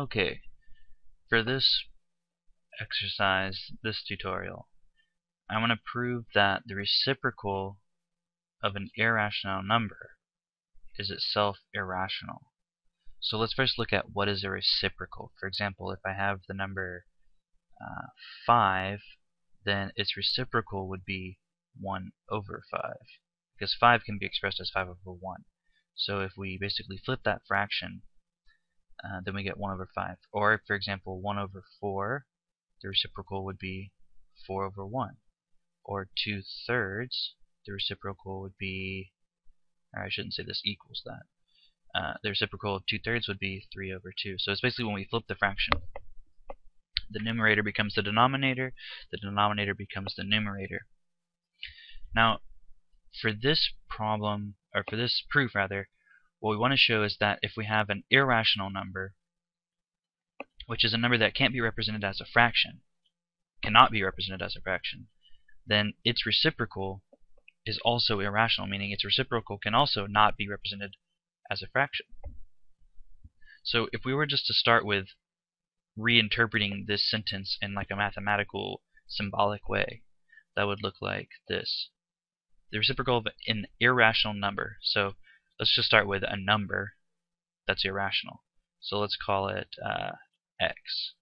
Okay, for this exercise, this tutorial, I want to prove that the reciprocal of an irrational number is itself irrational. So let's first look at what is a reciprocal. For example, if I have the number 5, then its reciprocal would be 1 over 5, because 5 can be expressed as 5 over 1. So if we basically flip that fraction, then we get 1 over 5. Or if, for example, 1 over 4, the reciprocal would be 4 over 1. Or 2/3, the reciprocal would be, or I shouldn't say this equals that. The reciprocal of 2/3 would be 3 over 2. So it's basically when we flip the fraction. The numerator becomes the denominator becomes the numerator. Now, for this problem, or for this proof rather, what we want to show is that if we have an irrational number, which is a number that can't be represented as a fraction, cannot be represented as a fraction, then its reciprocal is also irrational, meaning its reciprocal can also not be represented as a fraction. So if we were just to start with reinterpreting this sentence in like a mathematical symbolic way, that would look like this. The reciprocal of an irrational number. So let's just start with a number that's irrational. So let's call it x.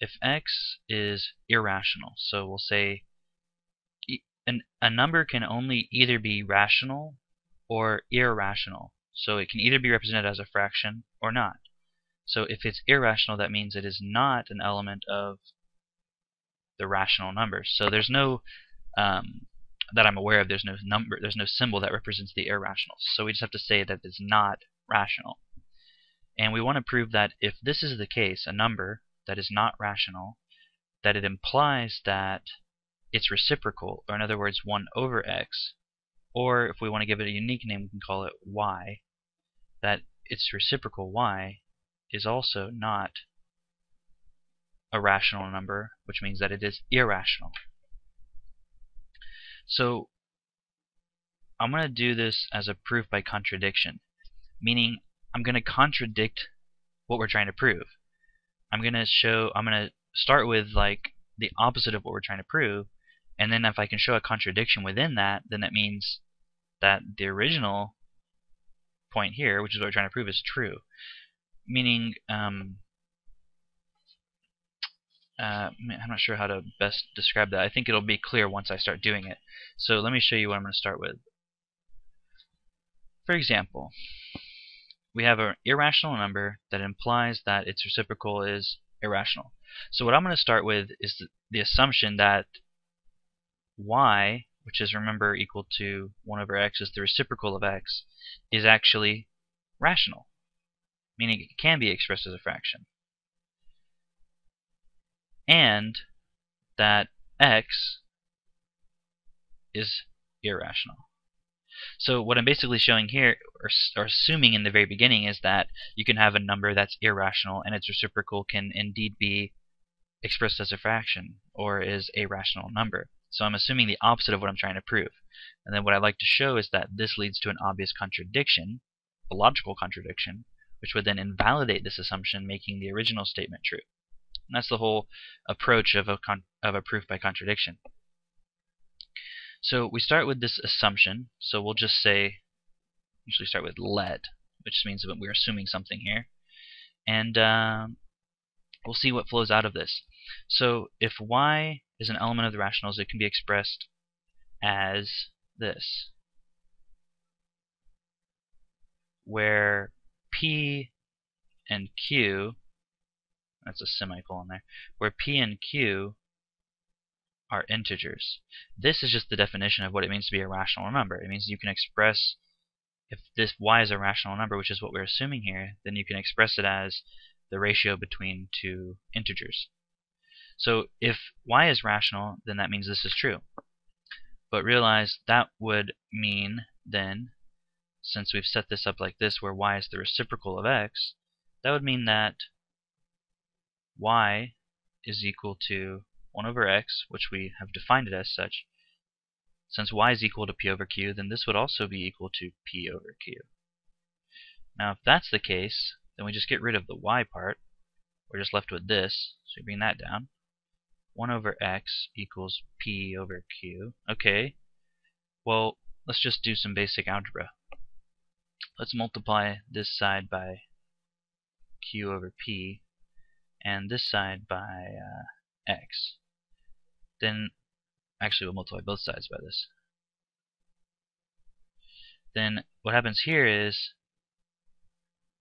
If x is irrational, so we'll say a number can only either be rational or irrational. So it can either be represented as a fraction or not. So if it's irrational, that means it is not an element of the rational numbers. So there's no that I'm aware of, there's no number, there's no symbol that represents the irrational. So we just have to say that it's not rational. And we want to prove that if this is the case, a number that is not rational, that it implies that it's reciprocal, or in other words 1 over x, or if we want to give it a unique name, we can call it y, that its reciprocal y is also not a rational number, which means that it is irrational. So I'm going to do this as a proof by contradiction, meaning I'm going to contradict what we're trying to prove. I'm going to start with like the opposite of what we're trying to prove, and then if I can show a contradiction within that, then that means that the original point here, which is what we're trying to prove, is true. Meaning, I'm not sure how to best describe that. I think it'll be clear once I start doing it. So let me show you what I'm going to start with. For example, we have an irrational number that implies that its reciprocal is irrational. So what I'm going to start with is the assumption that y, which is, remember, equal to 1 over x, is the reciprocal of x, is actually rational, meaning it can be expressed as a fraction, and that x is irrational. So what I'm basically showing here, or assuming in the very beginning, is that you can have a number that's irrational and its reciprocal can indeed be expressed as a fraction or is a rational number. So I'm assuming the opposite of what I'm trying to prove. And then what I'd like to show is that this leads to an obvious contradiction, a logical contradiction, which would then invalidate this assumption, making the original statement true. And that's the whole approach of a proof by contradiction. So we start with this assumption. So we'll just say, usually start with let, which means that we're assuming something here. And we'll see what flows out of this. So if y is an element of the rationals, it can be expressed as this, where p and q, that's a semicolon there, where p and q are integers. This is just the definition of what it means to be a rational number. It means you can express, if this y is a rational number, which is what we're assuming here, then you can express it as the ratio between two integers. So if y is rational, then that means this is true. But realize that would mean then, since we've set this up like this, where y is the reciprocal of x, that would mean that y is equal to 1 over x, which we have defined it as such. Since y is equal to p over q, then this would also be equal to p over q. Now if that's the case, Then we just get rid of the y part. We're just left with this, so we bring that down. 1 over x equals p over q. Okay, well, let's just do some basic algebra. Let's multiply this side by q over p, and this side by x. Then, actually we'll multiply both sides by this. Then what happens here is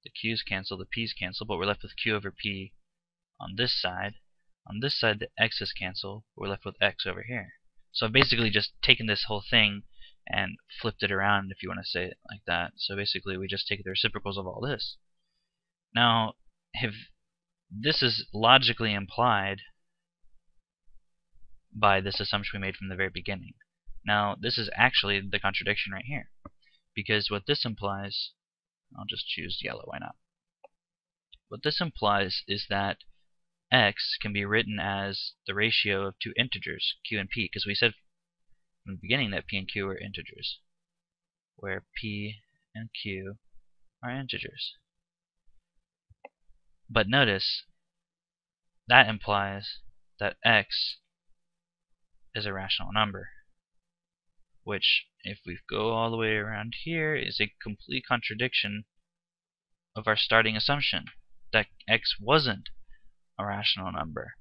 the q's cancel, the p's cancel, but we're left with q over p on this side. On this side, the x's cancel, we're left with x over here. So I've basically just taken this whole thing and flipped it around, if you want to say it like that. So basically we just take the reciprocals of all this. Now, if this is logically implied by this assumption we made from the very beginning. Now, this is actually the contradiction right here, because what this implies, I'll just choose yellow, why not? What this implies is that x can be written as the ratio of two integers, q and p, because we said from the beginning that p and q are integers, where p and q are integers. But notice, that implies that x is a rational number, which, if we go all the way around here, is a complete contradiction of our starting assumption, that x wasn't a rational number.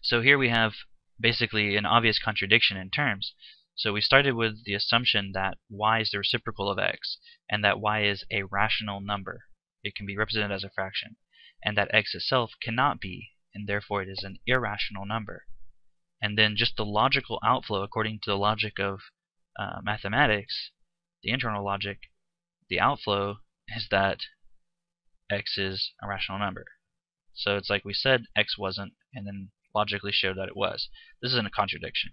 So here we have basically an obvious contradiction in terms. So we started with the assumption that y is the reciprocal of x, and that y is a rational number. It can be represented as a fraction, and that x itself cannot be, and therefore it is an irrational number. And then just the logical outflow, according to the logic of mathematics, the internal logic, the outflow is that x is a rational number. So it's like we said x wasn't, and then logically showed that it was. This isn't a contradiction.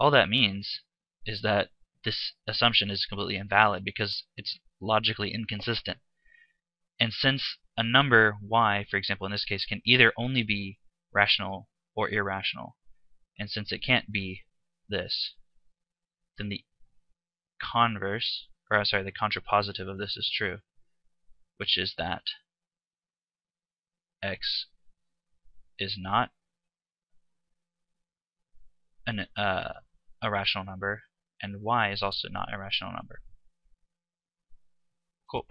All that means is that this assumption is completely invalid because it's logically inconsistent. And since a number y, for example, in this case, can either only be rational or irrational, and since it can't be this, then the converse, or sorry, the contrapositive of this is true, which is that x is not a rational number, and y is also not a rational number. Cool.